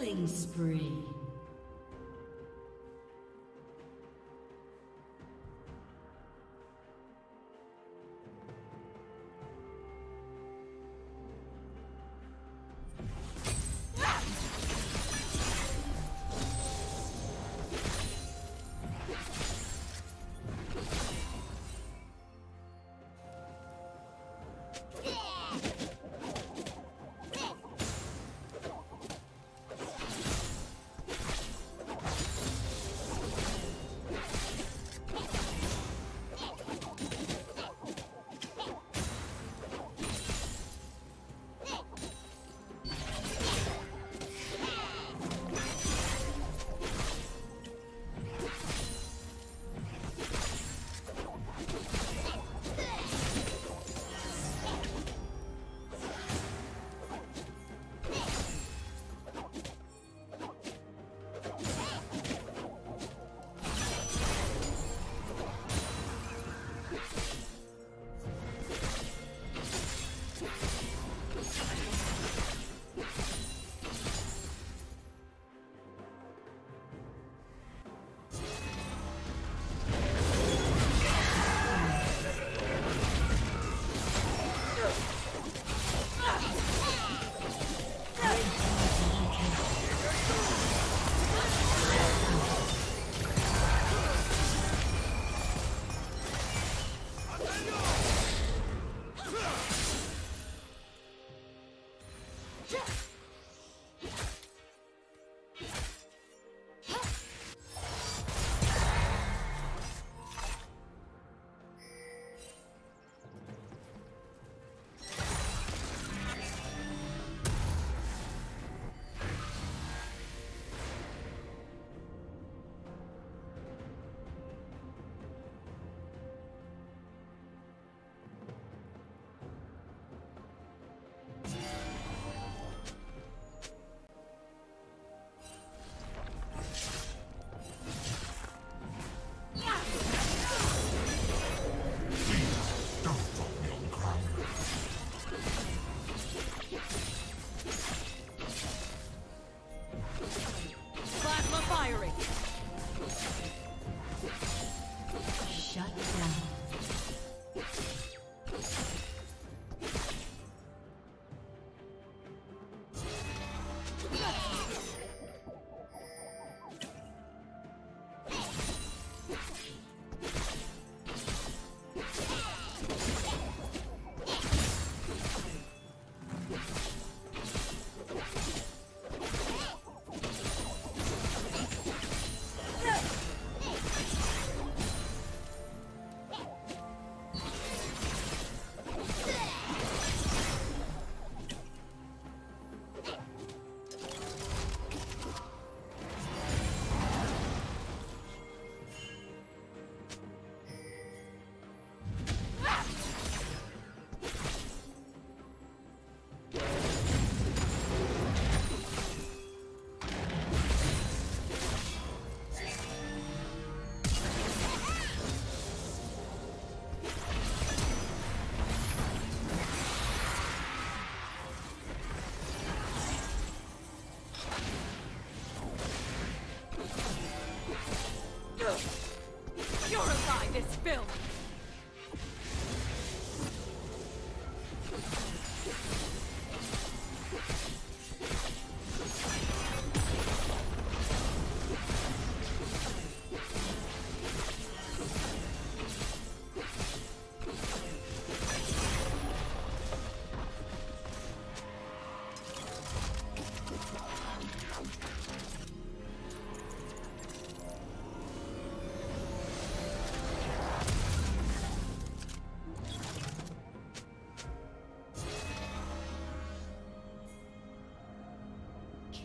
Killing spree.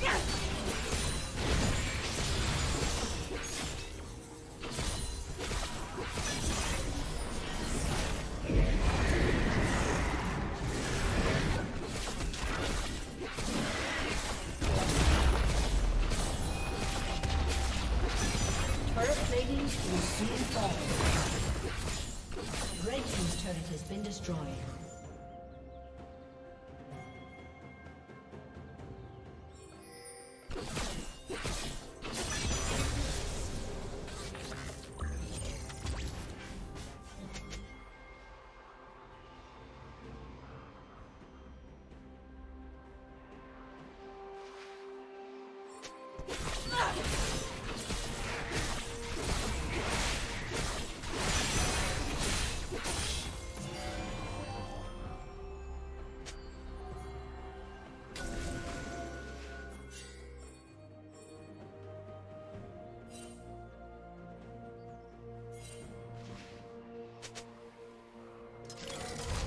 Yes! will soon fall. Red Team's turret has been destroyed.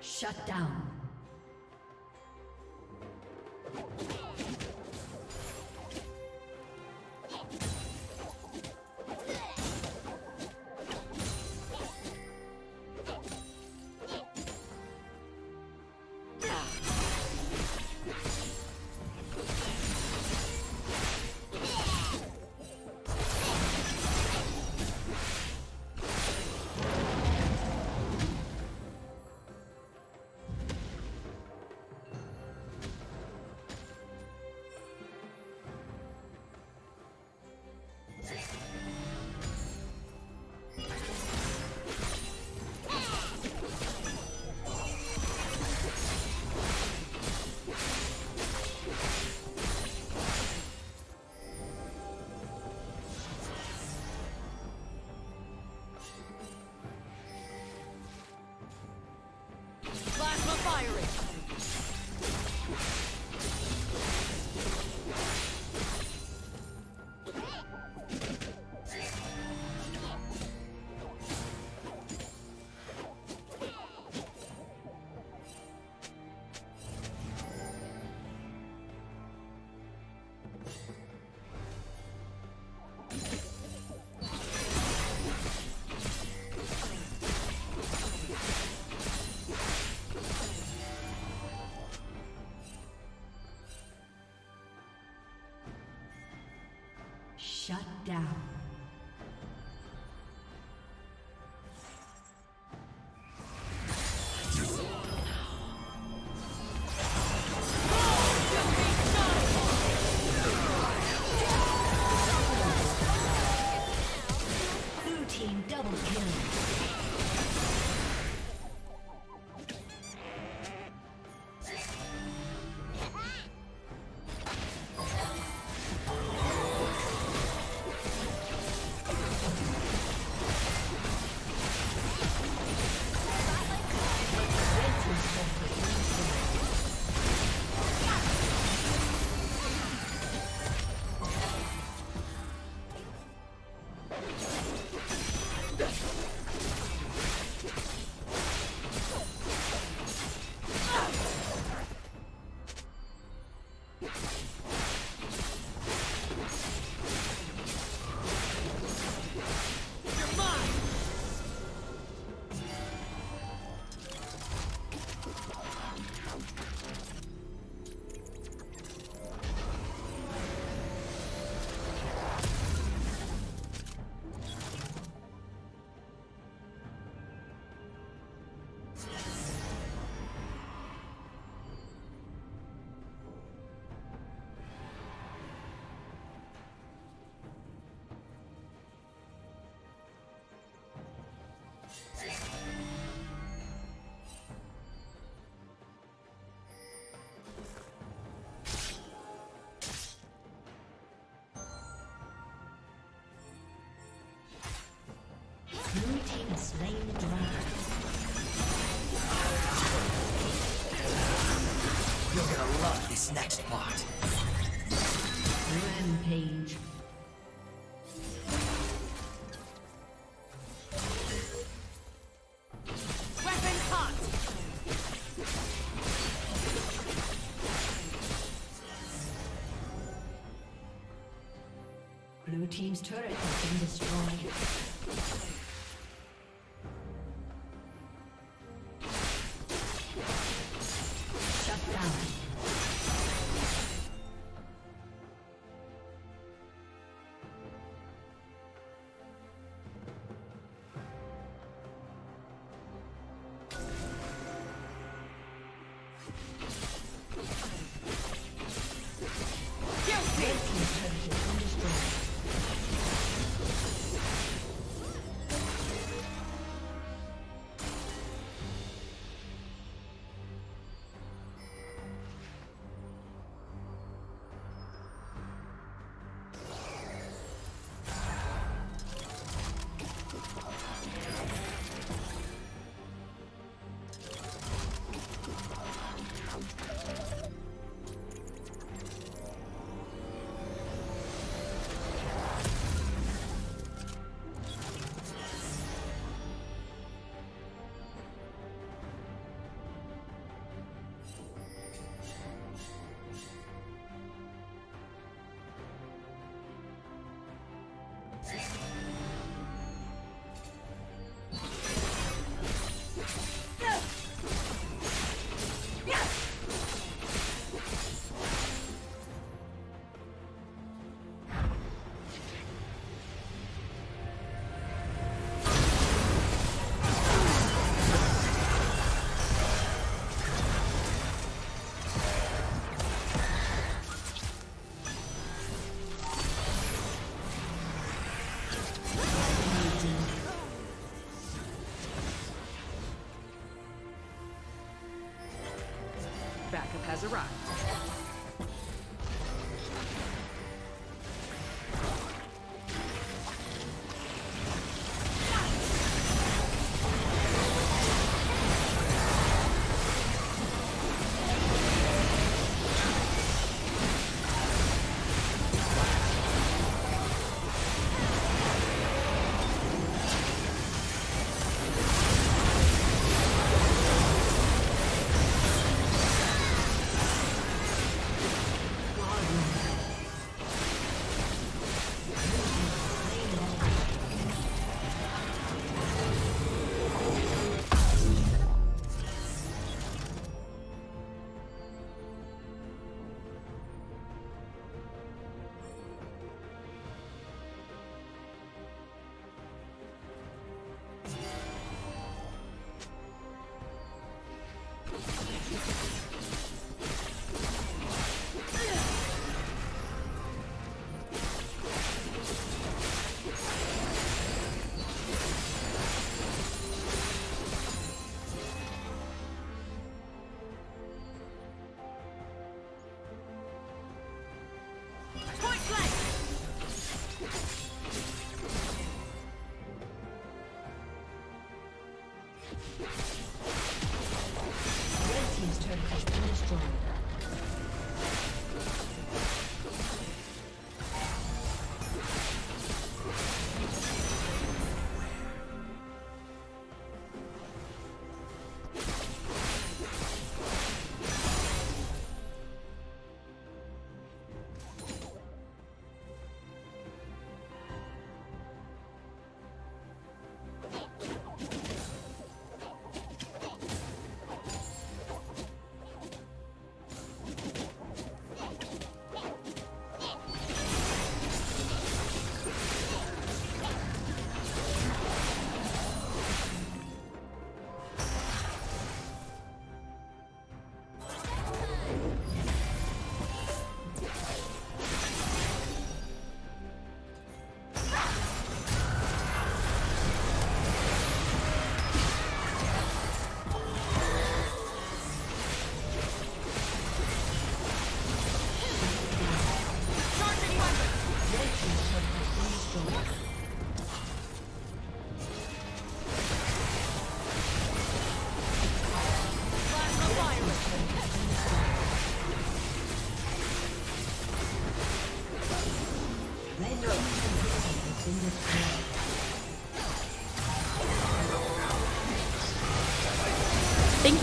Shut down. Shut down. this next part. Rampage. Blue team's turret has been destroyed. Backup has arrived. Thank